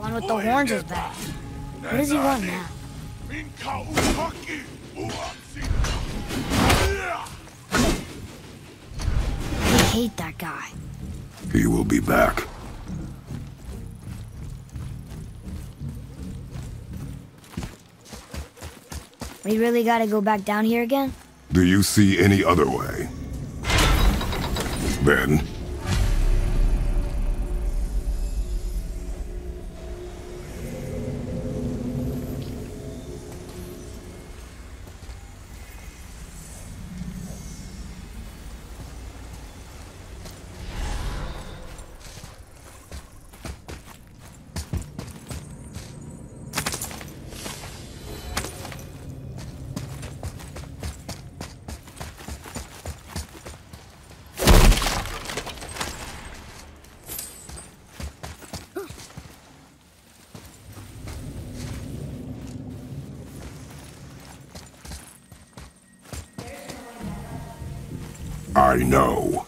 one with the horns is back. What does he want now? I hate that guy. He will be back. We really gotta go back down here again? Do you see any other way? Ben? I know.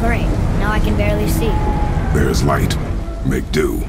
Great. Now I can barely see. There's light. Make do.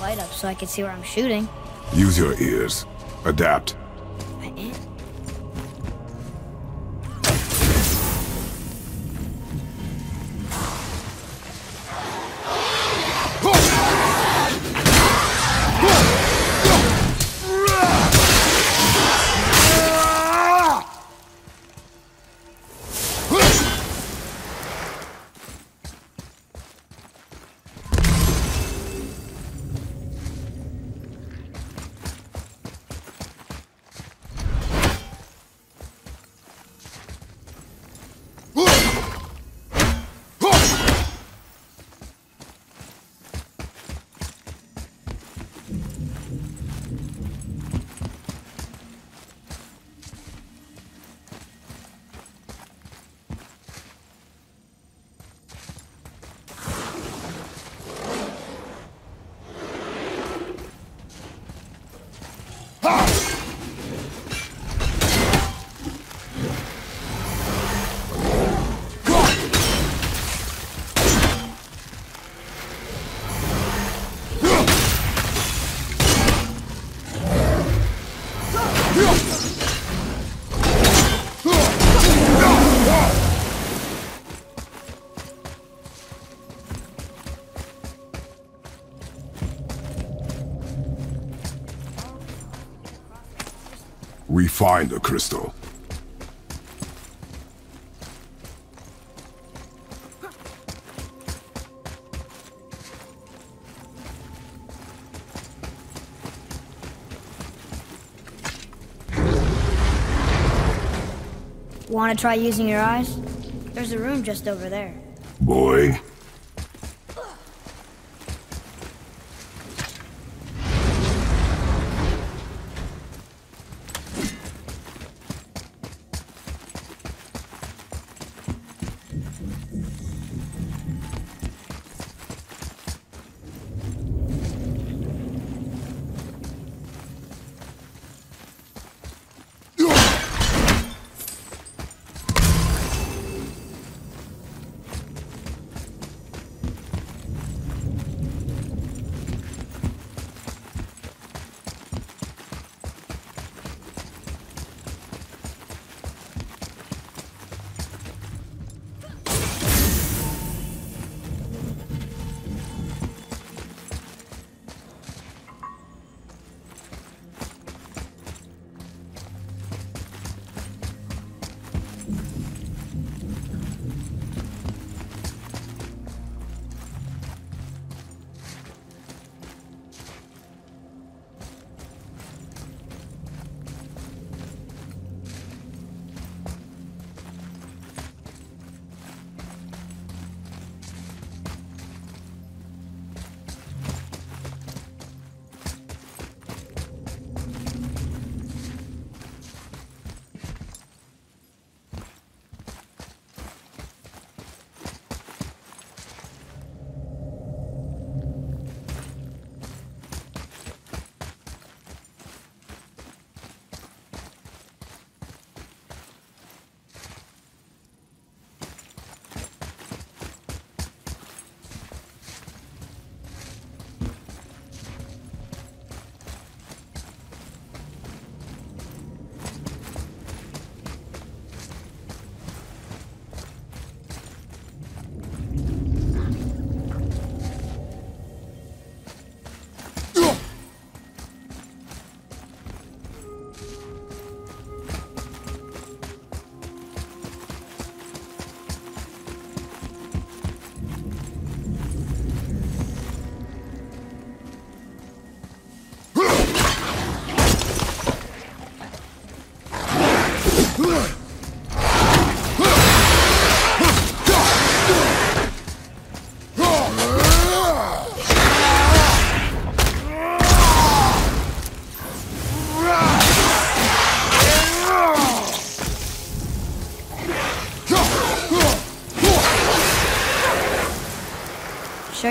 Light up so I can see where I'm shooting. Use your ears. Adapt. We find the crystal. Want to try using your eyes? There's a room just over there. Boy.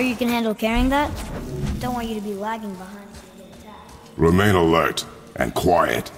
sure you can handle carrying that? Don't want you to be lagging behind so you get attacked. Remain alert and quiet.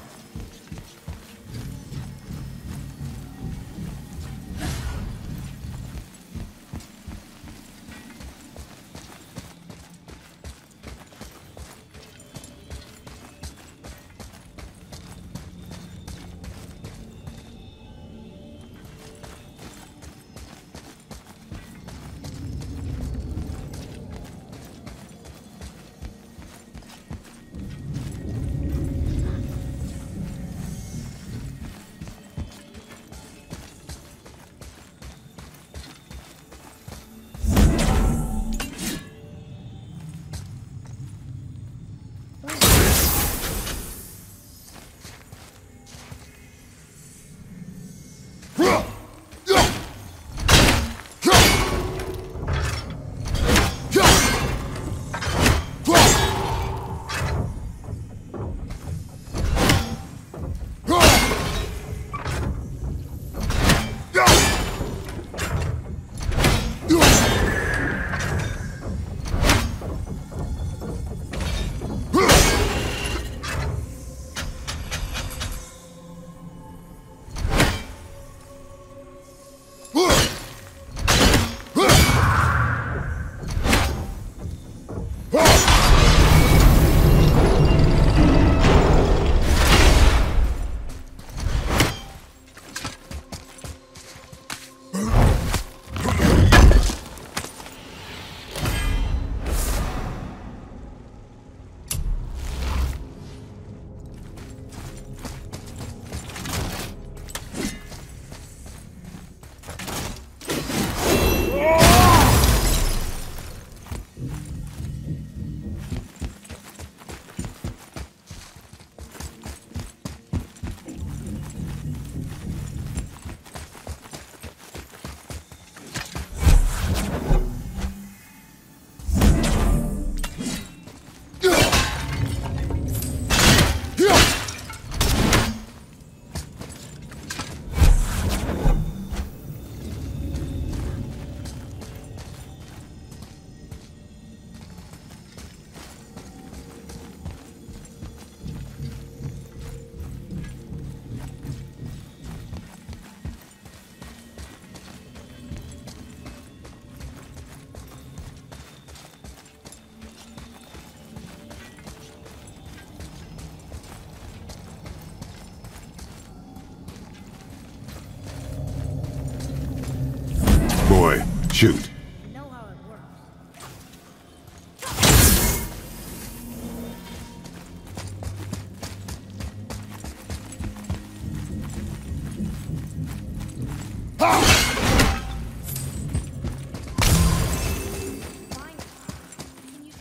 Shoot.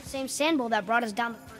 Same sand bowl that brought us down the